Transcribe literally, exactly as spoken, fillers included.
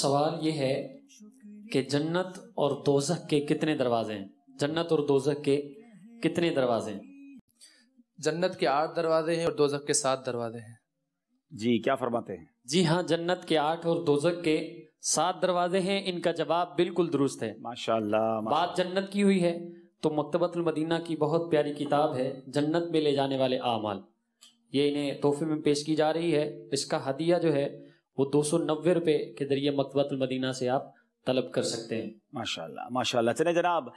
सवाल ये है कि जन्नत और दोज़ख के कितने दरवाजे हैं? जन्नत और दोज़ख के कितने दरवाजे हैं? जन्नत के आठ दरवाजे हैं और दोज़ख के सात दरवाजे हैं। जी क्या फरमाते हैं? जी हाँ, जन्नत के आठ और दोज़ख के सात दरवाजे हैं। इनका जवाब बिल्कुल दुरुस्त है, माशाल्लाह। बात जन्नत की हुई है तो मकतबतुल मदीना की बहुत प्यारी किताब है जन्नत में ले जाने वाले आमाल, ये इन्हें तोहफे में पेश की जा रही है। इसका हदिया जो है वो दो सौ नब्बे रुपये के जरिए मकतबतुल मदीना से आप तलब कर सकते हैं। माशाल्लाह माशाल्लाह। चले जनाब।